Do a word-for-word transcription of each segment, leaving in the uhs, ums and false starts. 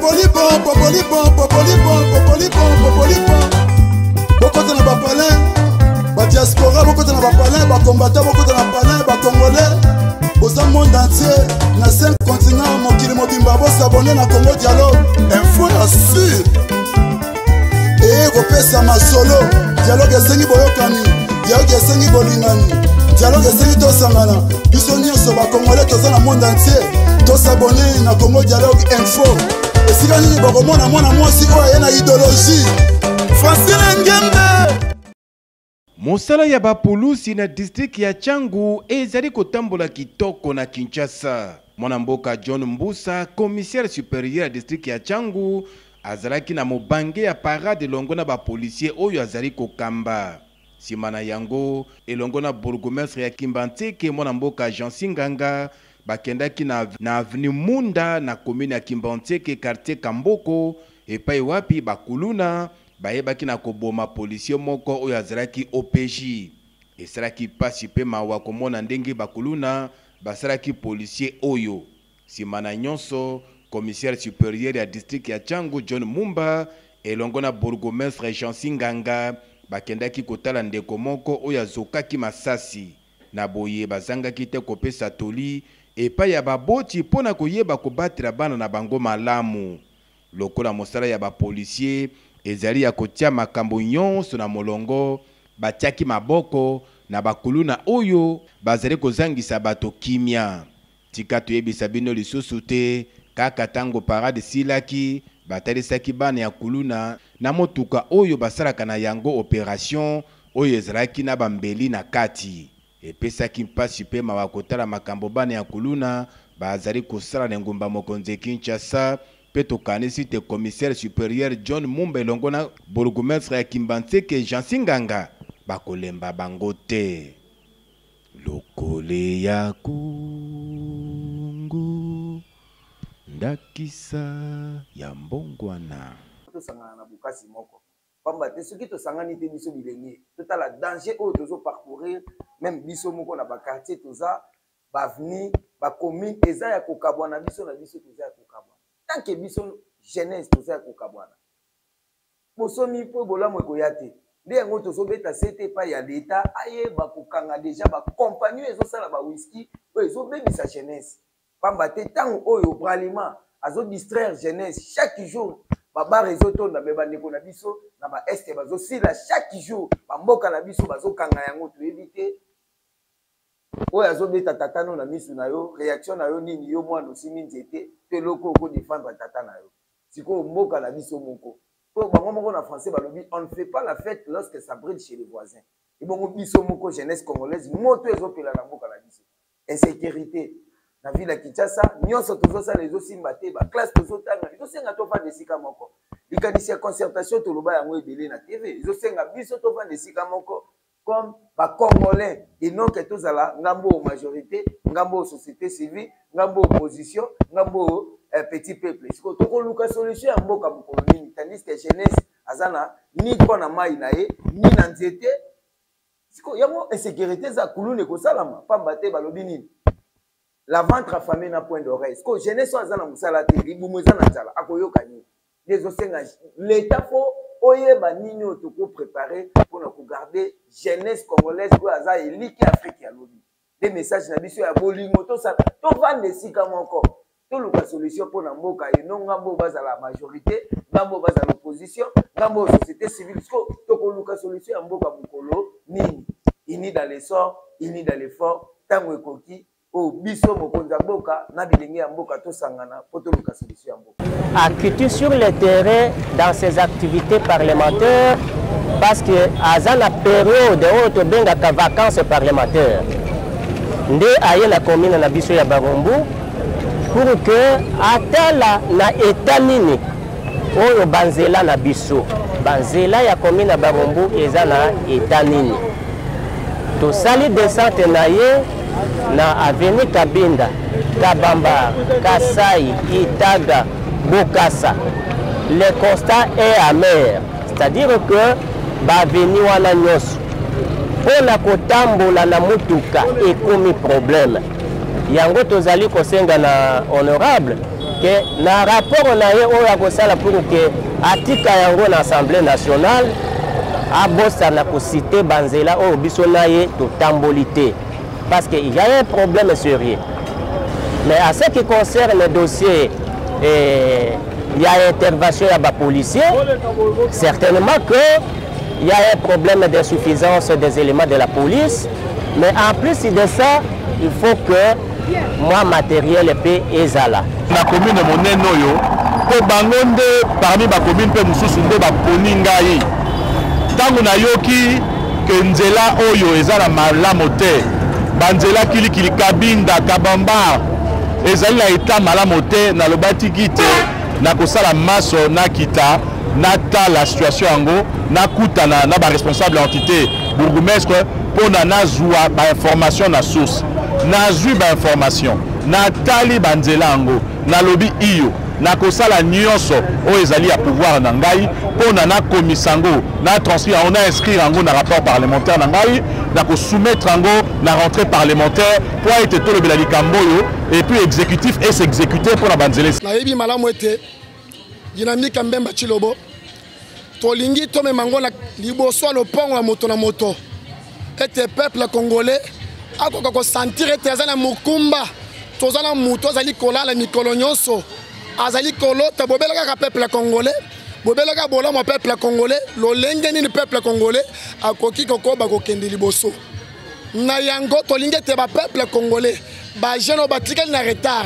Popolipon, Popolipon, Popolipon, Popolipon, Popolipon. Beaucoup de la palais, la diaspora, beaucoup de la palais, les combattants, beaucoup de la palais, les Congolais. Aux monde entier, dans cinq continents, mon Kirimo Bimbabo s'abonner à Congo Dialogue. Info assure. Et repère ça ma solo. Dialogue est Sengi Boyokani. Dialogue est Sengi Bolingani. Dialogue est Sengi Tosangana. Bissonnier sur la Congolais, tous dans le monde entier. Tous s'abonner à Congo Dialogue Info. Et si la ligne Bogomon, à mon amour, si quoi, il y a une idéologie. Français Ngende. Mosala ya bapulusi na district ya Changu ezali kotambola kitoko na Kinshasa. Mwanamboka John Mbusa, commissaire supérieur ya district ya Changu, azalaki na mobange ya parade elongo na bapolisier oyo azali kokamba. Sima na yango elongo na bourgmestre ya Kimbanseke mwanamboka Jean Singanga Bakendaki na, na avenue Munda na commune ya Kimbanseke quartier Kamboko epai wapi bakuluna bayebaki na koboma policier moko oyo azalaki O P J. Esalaki pasi pe mawa komona ndenge bakuluna basalaki policier oyo. Sima na nyonso commissaire supérieur ya district ya Changu John Mumba elongo na bourgmestre Jean Singanga bakendaki kotala ndeko moko oyo azokaki masasi na boye bazangaki te kopesa toli epai ya baboti pona koyeba kobatira bana na bango malamu. Lokola mosala ya bapolisier ezali ya kotia makambo nyonso na molongo batiaki maboko na bakuluna oyo bazali kozangisa bato kimia. Tika toyebisa bino lisusu te kaka tango parade silaki batalisaki bana ya kuluna na motuka oyo basalaka na yango operation oyo ezalaki na bambeli na kati. Epesaki mpasi pema wakotala makambo bana ya kuluna bazali kosala na ngumba mokonzi Kinshasa. Peto kanisi te commissaire supérieur John Mumba elongo na bourgmestre ya Kimbanseke Jean Singanga bakolemba bango te. Lokole ya kungu ndakisa ya mbongwana tosangana na Bukasa moko pamba te soki tosangani te biso bilengi totala danger oyo tozo parcourir même biso moko na ba quartier toza baveni ba commune eza ya kokabwa na biso na biso toza ya kokabwa. Tant que bison jeunesse tout ça ko kabwana. Bosomi po bolamo ko yate. Ndengo to sobeta c'était pas ya l'état aye ba ko kanga déjà ba compagnie ezo sala ba whisky, ezo bebisa jeunesse. Pamba te tango oyo bralima azo distraire jeunesse chaque jour. Ba ba réseau to na beba ndeko na biso na ba est bazo sila chaque jour. Ba mboka na biso bazo kanga yango to éviter. Oya zo beta tatano na misu na yo, réaction na yo nini yo mwana osimi nzete. Te loko ko défendre tata na yo. Siko moka na biso moko. Po bango moko na français balobi on ne fait pas la fête lorsque ça brûle chez les voisins. Et bango biso moko jeunesse congolaise moto ezopela na moka na biso. Insécurité na ville ya Kinshasa, nyonso tozo sala les aussi maté ba classe tozo tanga. Tozo senga to fa desika moko. Likanisi ya concertation to loba yango ebele na T V. Tozo senga biso to fa desika moko comme ba congolais et non que tous ala ngambo majorité, ngambo société civile, ngambo opposition, ngambo eh, petit peuple. Siko toko luka solution mboka mukoloni tandis que jeunesse azana ni kona mai na ye ni na nzete. Siko yamo insécurité za kulune ko salama pamba te balobi nini. La ventre affamé na point d'oreille. Siko jeunesse azana musala te libumuza na tala akoyoka ni. Dezo senga l'état fo oye ba nino toko préparer pour nous garder jeunesse congolaise ou aza élite africaine à l'obi. Des messages na biso ya bolingo to sa to va nesika moko. To luka solution pour na mboka e non ngambo baza la majorité, ngambo baza l'opposition, ngambo société civile ko to ko luka solution ya mboka mukolo nini. Ini dans l'essor, ini dans l'effort, tango ekoki o biso mokonza mboka na bilingi ya mboka to sangana pour to luka solution ya mboka. Acquitté sur le terrain dans ses activités parlementaires parce que à la période où on a des vacances parlementaires, nous avons la commune de Bissau et Barombo pour que atteint la étamine où Banzela na Bissau, Banzela ya commune de Barombo et la étamine. Tout ça les descentes naie na avenue Kabinda, Kabamba, Kassai, Itaga, Bukasa. Le constat est amer, c'est-à-dire que baveni wana nyos pona kotambola na mutuka ekomi problème yango tozali kosenga na honorable que na rapport na ye oya kosala pour que atika yango na assemblée nationale abosa na kosite banzela o biso na ye to tambolité parce que il y a un problème sérieux. Mais à ce qui concerne le dossier, il y a intervention à bas policiers, certainement qu'il y a un problème d'insuffisance des éléments de la police, mais en plus de ça, il faut que moi matériel paie et zala. La commune de Monénoyo, parmi ma commune, peut nous soutenir par Koningaï. Tant qu'on a yoki que Nzela Oyo et Zala Malamoté, Banzela Kili Kili Kabinda, Kabamba. Et ça, il a été malamoté dans le bâti guité, dans la masse, na kita, nata la situation en gros, na kuta na na responsable entité bourgmestre pour na na joua ba information na source, na joua ba information, na tali banzela en gros, na lobby iyo, na la nuance au ezali à pouvoir nangai, pour na na komissango, na transmis, on a inscrit en gros na rapport parlementaire nangai. D'accord, soumettre en gros la rentrée parlementaire pour être tout le Belali Kamboyo et puis exécutif et s'exécuter pour la banzélé. La République malamouette, dynamique en même bachilobo, tolingi tome mango la liboso le pont à moto na moto. Et le peuple congolais a quoi qu'on sentir et tes alas mukumba, tes alas muto zali kola la mikolonyoso, azali kolo te bobelaka peuple congolais. Bobelaka bola mon peuple congolais, l'olengeni le peuple congolais, a koki koko bako kendi liboso. Na yango tolinge te ba peuple congolais, ba jeno batikel na retard,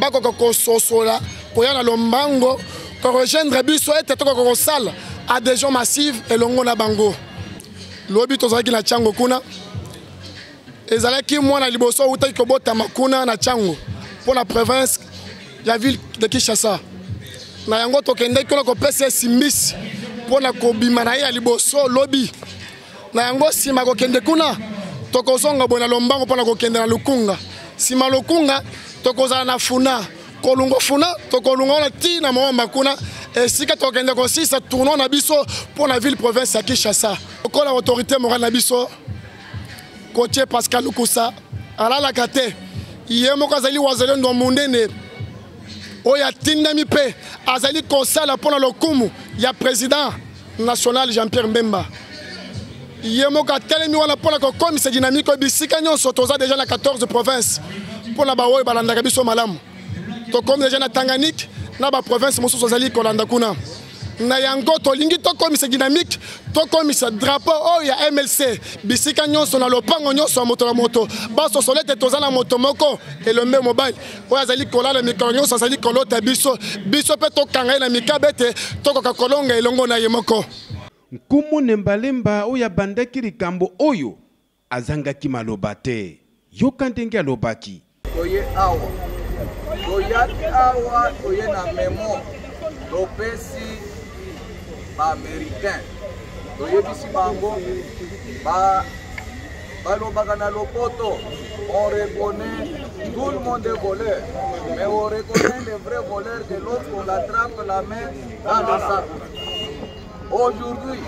bako koko sosola, koya na lombango, ko rejoindre biso et toko koko sal, adhésion massive et longo na bango. Lobi tozaki na chango kuna. Ezalaki mwana liboso utaki kobota makuna na chango pour la province la ville de Kinshasa. Na yango tokende kona kopesa simis pona kobima na ya liboso lobby na yango sima kokende kuna tokozonga bona lombango pona kokende na lukunga sima lukunga tokozana na funa kolungo funa tokolungo na tina maomba kuna esika tokende kosisa tournon na biso pona ville province ya Kinshasa kola autorité morale na biso kotie Pascal Lukusa alala kate yemo kazali wazali ndo mundene oya tindami pe azali kosala pona lokumu ya président national Jean-Pierre Bemba yemo ka telemi wala pona ko comité dynamique bisika nyonso toza déjà na quatorze provinces pona ba oyo balandaka biso malamu to comme déjà na Tanganyika na ba province mosusu azali kolanda kuna na yango to lingi to comité dynamique to comité drapeau oyo ya M L C bisika nyonso na lopango nyonso moto na moto baso solete toza na moto moko elombe mobile oyo azali kolala mikolo nyonso azali kolota biso biso pe to kanga na mikabete to koka kolonga elongo na ye moko nkumu nembalemba oyo bandaki likambo oyo azangaki maloba te yokandenge alobaki oye awa oye awa oye na memo lopesi Américain. Donc, on reconnaît tout le monde est voleur, mais on reconnaît les vrais voleurs de l'autre qu'on attrape la main dans le sac. Aujourd'hui,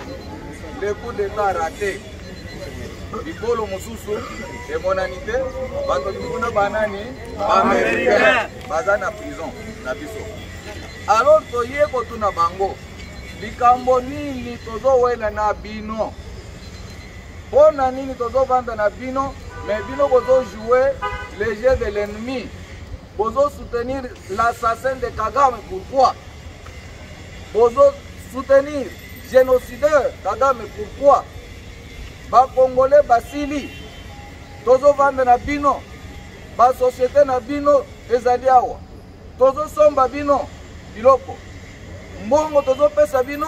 le coup d'État raté. Il faut le moussousou et mon anité, parce que nous avons banani, américain, basé en prison, la biso. Alors, il y a tout na bango. Likambo nini tozowela na bino pona nini tozovanda na bino mais bino bozo jouer les jeux de l'ennemi bozo soutenir l'assassin de Kagame pourquoi bozo soutenir génocideur Kagame pourquoi ba congolais basili tozovanda na bino ba société na bino ezali awa tozo somba bino biloko mbongo tozo pesa bino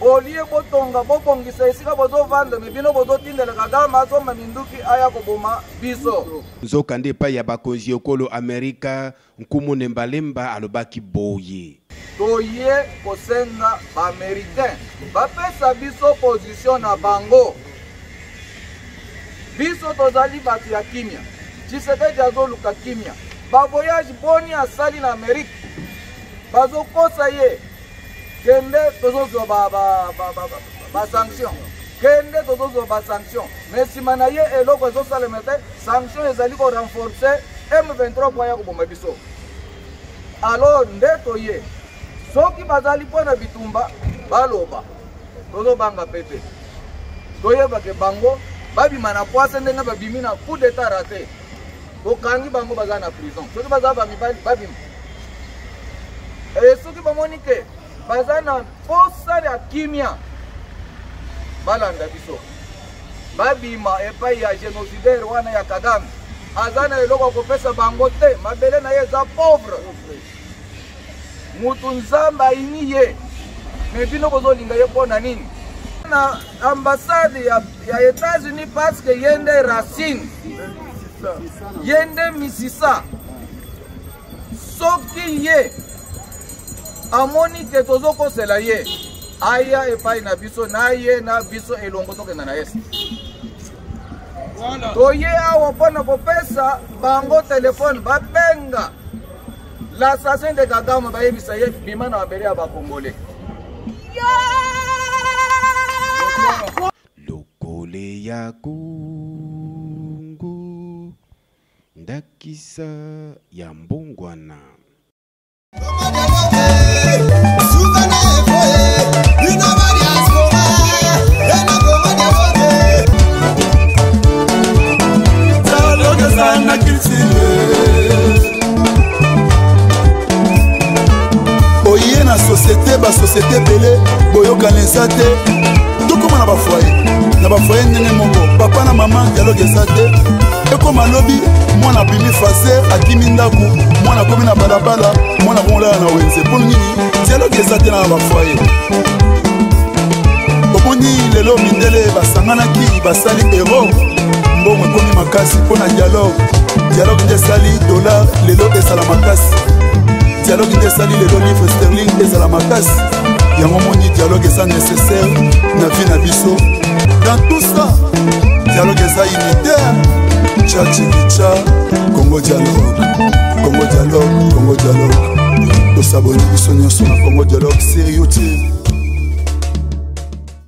olie botonga bobongisa esika bozo vanda mibino bozo tindela Kagame azoma minduki aya koboma biso nzokande pa ya bakonzi okolo Amerika nkumu nembalemba alobaki boye toye kosenga ba Americain bapesa biso position na bango biso tozali batu ya kimia Tshisekedi azoluka kimia ba voyage boni asali na Amerika bazokosa ye Kende tozozo ba ba ba ba ba sanction. Kende tozozo ba sanction. Mais si manaye eloko zozo le mete sanction ezali ko renforcer M vingt-trois pour ya ko bomba biso. alors ndeto ye soki bazali pona bitumba baloba tozo banga pepe toye bake bango babi mana poase ndenga babimi na coup d'état raté okangi bango baza na prison soki bazaba bami babi et soki bamoni ke baza na posa ya kimia balanda biso babima epai ya génocidaire wana ya Kagame azana eloko kopesa bango te mabele na ye za pauvre mutu nzamba iniye mais bino kozolinga ye pona nini na ambassade ya, ya États-Unis parce que yende racine yende misisa soki ye amoni ke tozoko sela ye aya epai na biso na ye na biso elongo tokenda na yesi toye awa pona kopesa bango telefone bapenga l'assassin de Kagame bayebisa ye bima na babele ya bakongole lokole ya kungu ndakisa ya mbongwana Oye na société ba société belé boyokanisa te tokoma ba foyer na ba foyer ndenge moko papa na mama dialogue sate ekoma lobi mwana bimi faser akimi ndaku mwana komi na balabala mwana bonla na wenze bonini dialogue sate na ba foyer oboni lelo mindele basangana ki basali ero bon ekomi makasi pona dialogue dialogue de sali dollar lelo de salamakasi dialogue de sali lelo livre sterling de salamakasi yango moni dialogue est nécessaire na vie na biso dans tout ça dialogue est unitaire cha cha Congo dialogue Congo dialogue Congo dialogue to saboni biso nyoso na Congo dialogue sérieux